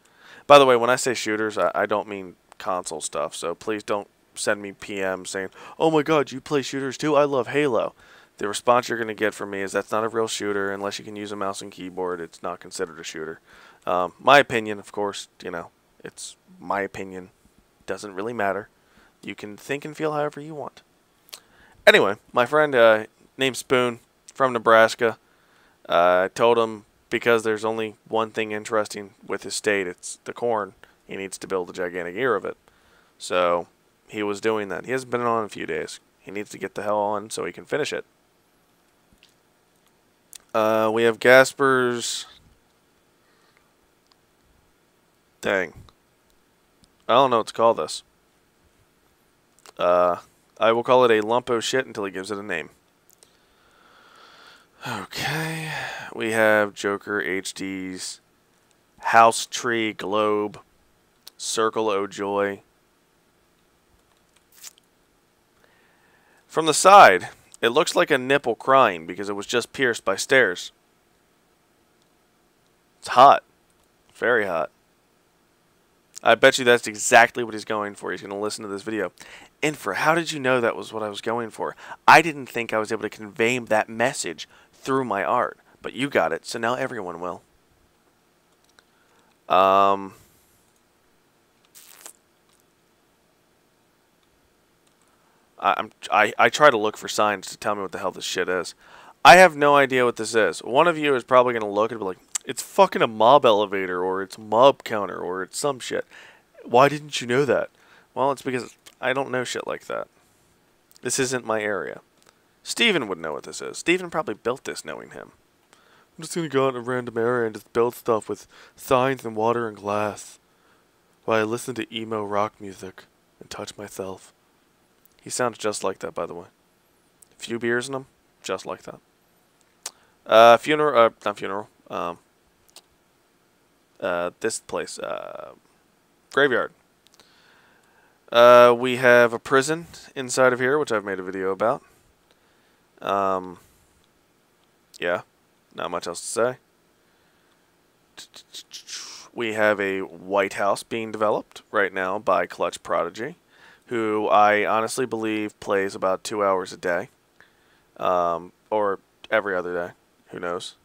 By the way, when I say shooters, I don't mean console stuff, so please don't send me PM saying, oh my god, you play shooters too? I love Halo. The response you're going to get from me is that's not a real shooter unless you can use a mouse and keyboard. It's not considered a shooter. My opinion, of course, you know, it's my opinion. Doesn't really matter. You can think and feel however you want. Anyway, my friend named Spoon from Nebraska, I told him because there's only one thing interesting with his state, it's the corn. He needs to build a gigantic ear of it. So he was doing that. He hasn't been on in a few days. He needs to get the hell on so he can finish it. We have Gaspar's... Dang. I don't know what to call this. I will call it a lump of shit until he gives it a name. Okay. We have Joker HD's House Tree Globe Circle O' Joy. From the side, it looks like a nipple crying because it was just pierced by stairs. It's hot. Very hot. I bet you that's exactly what he's going for. He's going to listen to this video. Infra, how did you know that was what I was going for? I didn't think I was able to convey that message through my art. But you got it, so now everyone will. I try to look for signs to tell me what the hell this shit is. I have no idea what this is. One of you is probably going to look and be like, it's fucking a mob elevator, or it's mob counter, or it's some shit. Why didn't you know that? Well, it's because I don't know shit like that. This isn't my area. Stephen would know what this is. Stephen probably built this knowing him. I'm just going to go out in a random area and just build stuff with signs and water and glass while I listen to emo rock music and touch myself. He sounds just like that, by the way. A few beers in him, just like that. Graveyard. We have a prison inside of here, which I've made a video about. Yeah. Not much else to say. We have a White House being developed right now by Clutch Prodigy, who I honestly believe plays about 2 hours a day, or every other day. Who knows?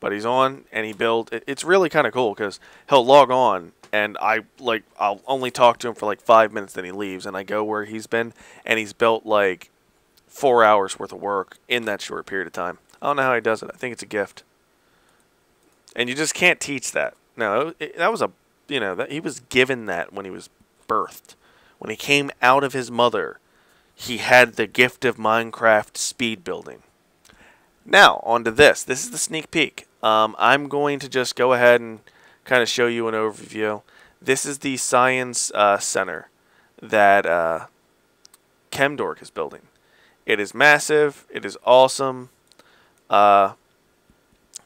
But he's on, and he builds. It's really kind of cool because he'll log on, and I'll only talk to him for like 5 minutes, then he leaves, and I go where he's been, and he's built like 4 hours worth of work in that short period of time. I don't know how he does it. I think it's a gift. And you just can't teach that. No, that was a, you know, that he was given that when he was birthed. When he came out of his mother, he had the gift of Minecraft speed building. Now, on to this. This is the sneak peek. I'm going to just go ahead and kind of show you an overview. This is the science center that Chemdork is building. It is massive. It is awesome.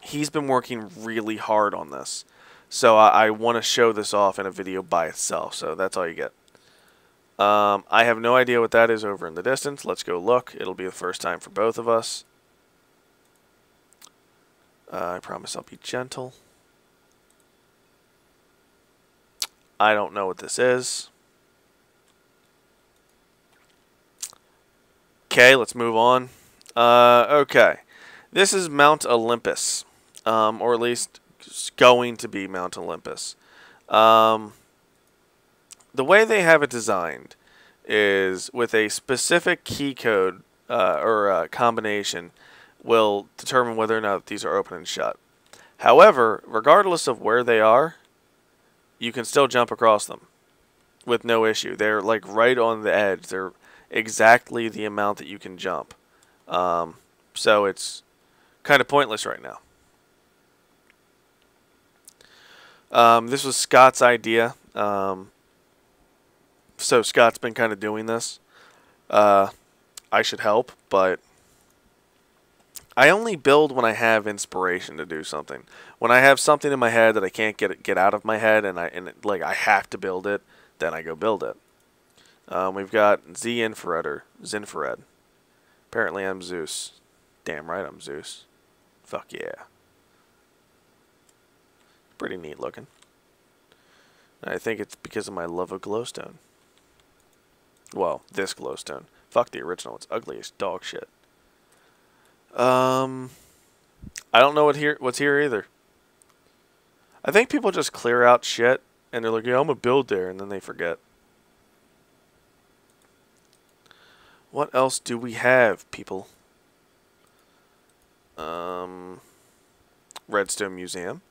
He's been working really hard on this, so I want to show this off in a video by itself, so that's all you get. I have no idea what that is over in the distance. Let's go look. It'll be the first time for both of us. I promise I'll be gentle. I don't know what this is. Okay, let's move on. Okay. This is Mount Olympus, or at least going to be Mount Olympus. The way they have it designed is with a specific key code or combination will determine whether or not these are open and shut. However, regardless of where they are, you can still jump across them with no issue. They're like right on the edge. They're exactly the amount that you can jump. So it's kind of pointless right now. This was Scott's idea. So Scott's been kind of doing this. I should help, but I only build when I have inspiration to do something. When I have something in my head that I can't get out of my head, and I have to build it, then I go build it. We've got Zinfrared. Apparently I'm Zeus. Damn right I'm Zeus. Fuck yeah. Pretty neat looking. I think it's because of my love of glowstone. Well, this glowstone. Fuck the original. It's ugly as dog shit. I don't know what's here either. I think people just clear out shit and they're like, yeah, I'm gonna build there, and then they forget. What else do we have, people? Redstone Museum.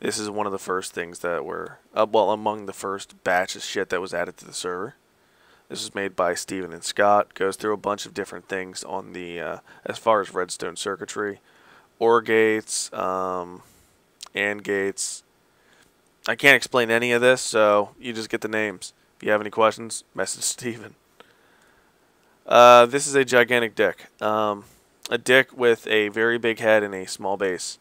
This is one of the first things that were, well, among the first batch of shit that was added to the server. This was made by Stephen and Scott. Goes through a bunch of different things on the, as far as redstone circuitry, ore gates, and gates. I can't explain any of this, so you just get the names. If you have any questions, message Stephen. This is a gigantic dick. A dick with a very big head and a small base.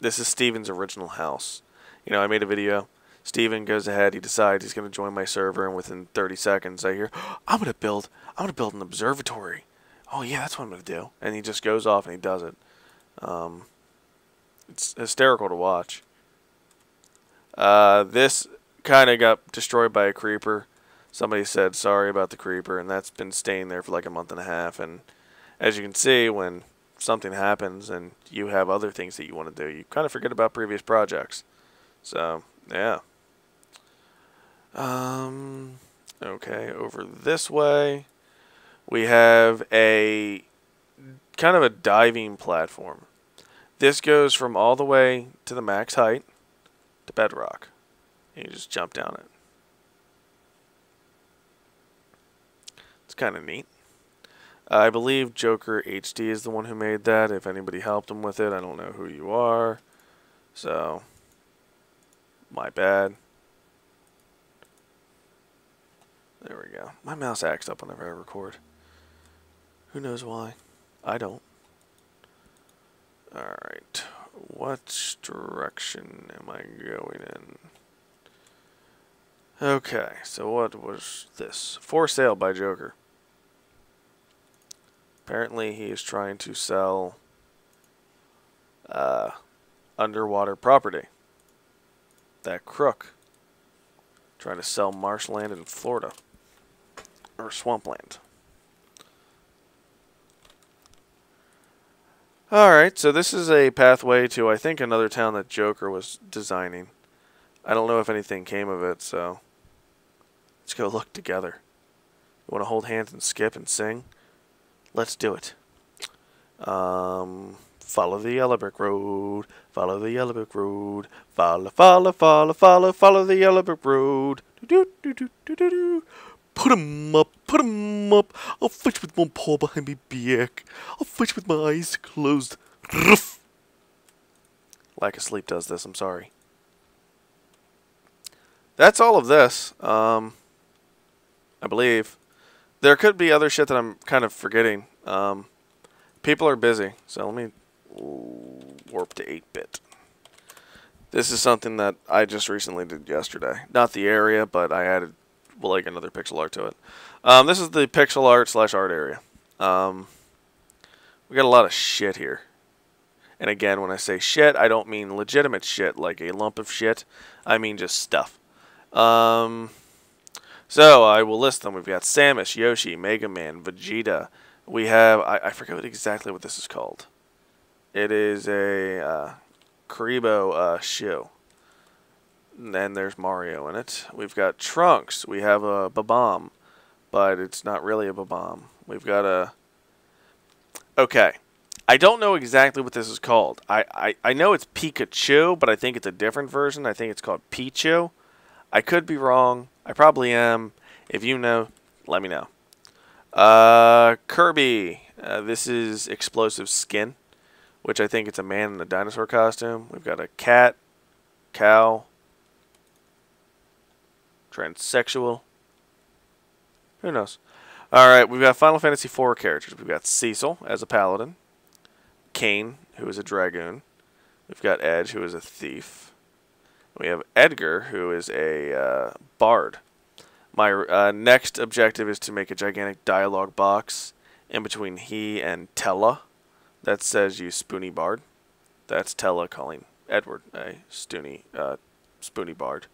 This is Stephen's original house. You know, I made a video. Stephen goes ahead. He decides he's going to join my server, and within 30 seconds, I hear, I'm going to build an observatory. Oh yeah, that's what I'm going to do. And he just goes off and he does it. It's hysterical to watch. This kind of got destroyed by a creeper. Somebody said sorry about the creeper, and that's been staying there for like a month and a half. And as you can see, when something happens and you have other things that you want to do, you kind of forget about previous projects. So, yeah. Okay, over this way, we have a kind of a diving platform. This goes from all the way to the max height to bedrock. You just jump down it. It's kind of neat. I believe Joker HD is the one who made that. If anybody helped him with it, I don't know who you are. So, my bad. There we go. My mouse acts up whenever I record. Who knows why? I don't. Alright. What direction am I going in? Okay, so what was this? For sale by Joker. Apparently he is trying to sell underwater property. That crook. Trying to sell marshland in Florida. Or swampland. Alright, so this is a pathway to, I think, another town that Joker was designing. I don't know if anything came of it, so let's go look together. You want to hold hands and skip and sing? Let's do it. Follow the yellow brick road. Follow the yellow brick road. Follow, follow, follow, follow, follow the yellow brick road. Do do do do do do. Put 'em up, put 'em up. I'll fight with one paw behind me back. I'll fight with my eyes closed. Ruff. Lack of sleep does this, I'm sorry. That's all of this, I believe. There could be other shit that I'm kind of forgetting. People are busy, so let me warp to 8-bit. This is something that I just recently did yesterday. Not the area, but I added like another pixel art to it. This is the pixel art slash art area. We got a lot of shit here. And again, when I say shit, I don't mean legitimate shit, like a lump of shit. I mean just stuff. So I will list them. We've got Samus, Yoshi, Mega Man, Vegeta. We have, I forget exactly what this is called. It is a Karibo shoe. And then there's Mario in it. We've got Trunks. We have a Babam, but it's not really a Babam. We've got a... Okay. I don't know exactly what this is called. I know it's Pikachu, but I think it's a different version. I think it's called Pichu. I could be wrong. I probably am. If you know, let me know. Kirby. This is Explosive Skin, which I think it's a man in a dinosaur costume. We've got a cat, cow, transsexual. Who knows? Alright, we've got Final Fantasy IV characters. We've got Cecil as a paladin. Kane, who is a dragoon. We've got Edge, who is a thief. We have Edgar, who is a bard. My next objective is to make a gigantic dialogue box in between he and Tella that says, "You spoony bard." That's Tella calling Edward a spoony bard.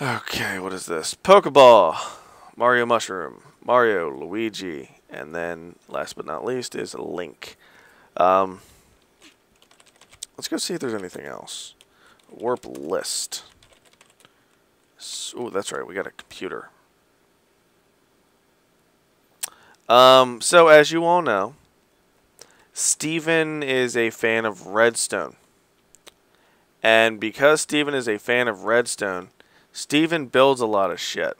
Okay, what is this? Pokeball, Mario Mushroom, Mario, Luigi, and then last but not least is Link. Let's go see if there's anything else. Warp list. Oh, that's right, we got a computer. So as you all know, Stephen is a fan of redstone. And because Stephen is a fan of redstone, Stephen builds a lot of shit.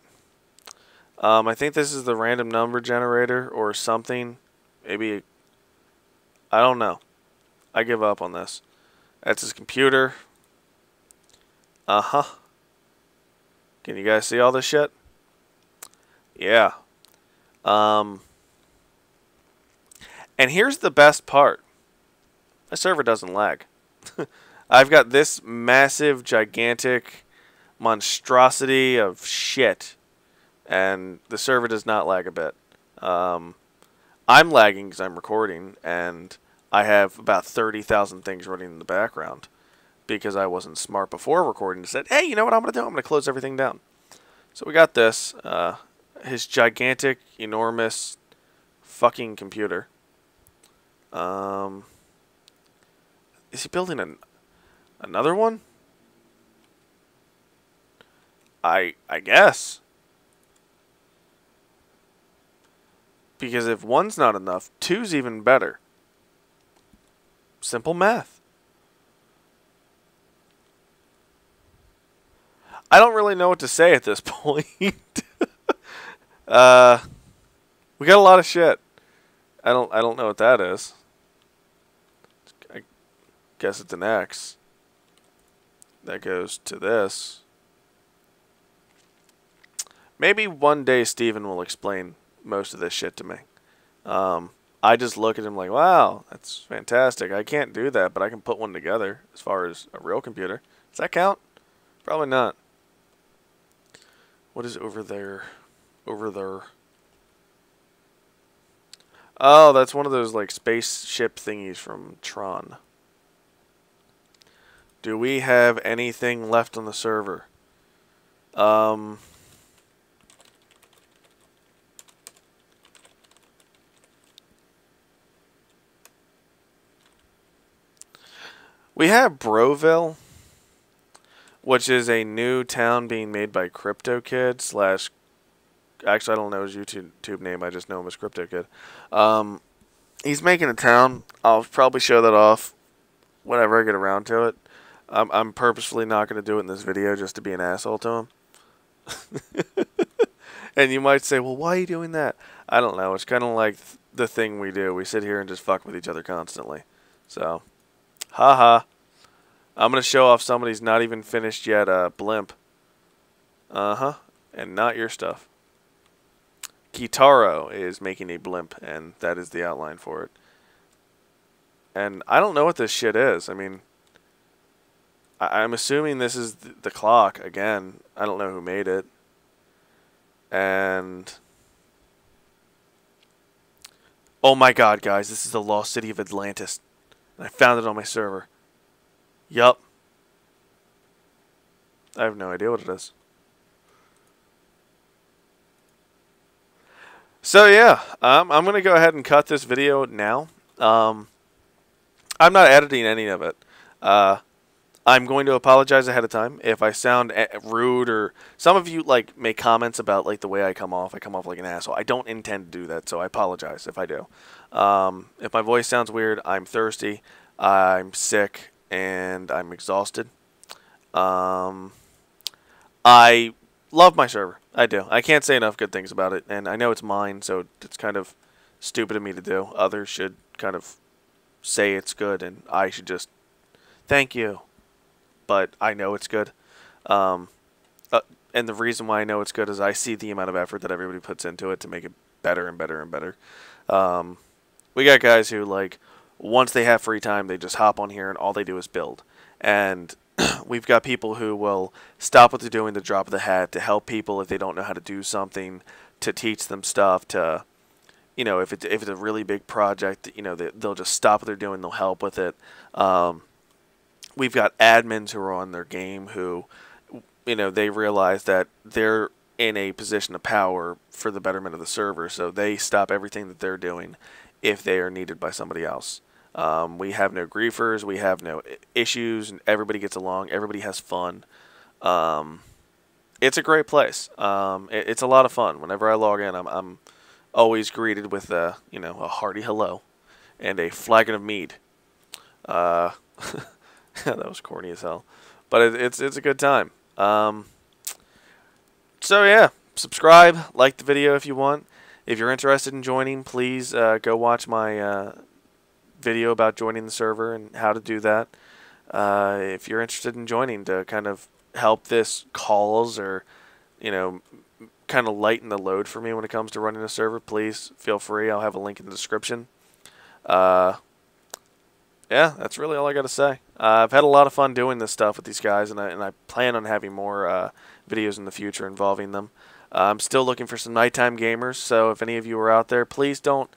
I think this is the random number generator or something. Maybe, I don't know. I give up on this. That's his computer. Uh-huh. Can you guys see all this shit? Yeah. And here's the best part. My server doesn't lag. I've got this massive, gigantic monstrosity of shit, and the server does not lag a bit. I'm lagging because I'm recording, and I have about 30,000 things running in the background because I wasn't smart before recording to said, hey, you know what I'm going to do? I'm going to close everything down. So we got this, his gigantic, enormous fucking computer. Is he building another one? I guess. Because if one's not enough, two's even better. Simple math. I don't really know what to say at this point. We got a lot of shit. I don't know what that is. I guess it's an X. That goes to this. Maybe one day Stephen will explain most of this shit to me. I just look at him like, wow, that's fantastic. I can't do that, but I can put one together as far as a real computer. Does that count? Probably not. What is over there? Over there. Oh, that's one of those, like, spaceship thingies from Tron. Do we have anything left on the server? We have Broville, which is a new town being made by Crypto Kid / actually, I don't know his YouTube name. I just know him as Crypto Kid. He's making a town. I'll probably show that off whenever I get around to it. I'm purposefully not going to do it in this video just to be an asshole to him. And you might say, well, why are you doing that? I don't know. It's kind of like the thing we do. We sit here and just fuck with each other constantly. So, haha. I'm going to show off somebody's not even finished yet blimp. Uh-huh. And not your stuff. Kitaro is making a blimp, and that is the outline for it. And I don't know what this shit is. I mean, I'm assuming this is the clock, again. I don't know who made it. And... oh my god, guys, this is the lost city of Atlantis. I found it on my server. Yup. I have no idea what it is. So yeah, I'm going to go ahead and cut this video now. I'm not editing any of it. I'm going to apologize ahead of time if I sound rude, or some of you like make comments about like the way I come off. I come off like an asshole. I don't intend to do that, so I apologize if I do. If my voice sounds weird, I'm thirsty, I'm sick, and I'm exhausted. I love my server. I do. I can't say enough good things about it, and I know it's mine, so it's kind of stupid of me to do. Others should kind of say it's good, and I should just thank you, but I know it's good. And the reason why I know it's good is I see the amount of effort that everybody puts into it to make it better and better and better. We got guys who, like, once they have free time, they just hop on here, and all they do is build, and... we've got people who will stop what they're doing to drop the hat, to help people if they don't know how to do something, to teach them stuff, to, you know, if it's a really big project, you know, they'll just stop what they're doing, they'll help with it. We've got admins who are on their game who, you know, they realize that they're in a position of power for the betterment of the server, so they stop everything that they're doing if they are needed by somebody else. We have no griefers, we have no issues, and everybody gets along, everybody has fun. It's a great place. It's a lot of fun. Whenever I log in, I'm always greeted with a, you know, a hearty hello and a flagon of mead. That was corny as hell, but it's a good time. So yeah, subscribe, like the video if you want. If you're interested in joining, please go watch my video about joining the server and how to do that. If you're interested in joining to kind of help this cause, or, you know, kind of lighten the load for me when it comes to running a server, please feel free. I'll have a link in the description. Yeah, that's really all I got to say. I've had a lot of fun doing this stuff with these guys, and I plan on having more videos in the future involving them. I'm still looking for some nighttime gamers, so if any of you are out there, please don't.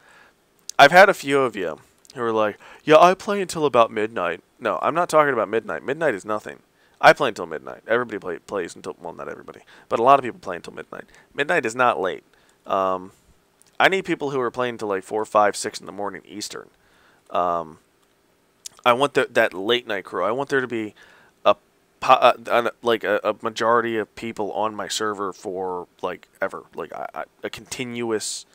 I've had a few of you who are like, yeah, I play until about midnight. No, I'm not talking about midnight. Midnight is nothing. I play until midnight. Everybody plays until, well, not everybody, but a lot of people play until midnight. Midnight is not late. I need people who are playing until like 4, 5, 6 in the morning Eastern. I want that late night crew. I want there to be a majority of people on my server for like ever, like a continuous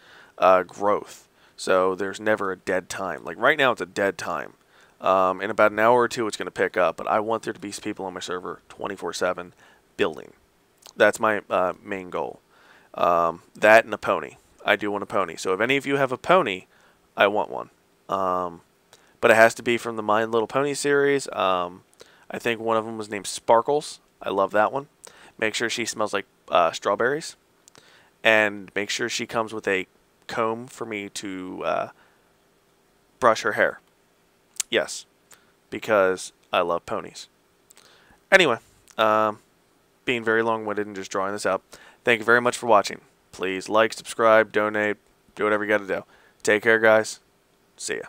growth. So there's never a dead time. Like right now, it's a dead time. In about an hour or two, it's going to pick up. But I want there to be people on my server 24/7 building. That's my main goal. That and a pony. I do want a pony. So if any of you have a pony, I want one. But it has to be from the My Little Pony series. I think one of them was named Sparkles. I love that one. Make sure she smells like strawberries. And make sure she comes with a comb for me to brush her hair. Yes, because I love ponies. Anyway, being very long-winded and just drawing this out, thank you very much for watching. Please like, subscribe, donate, do whatever you got to do. Take care, guys. See ya.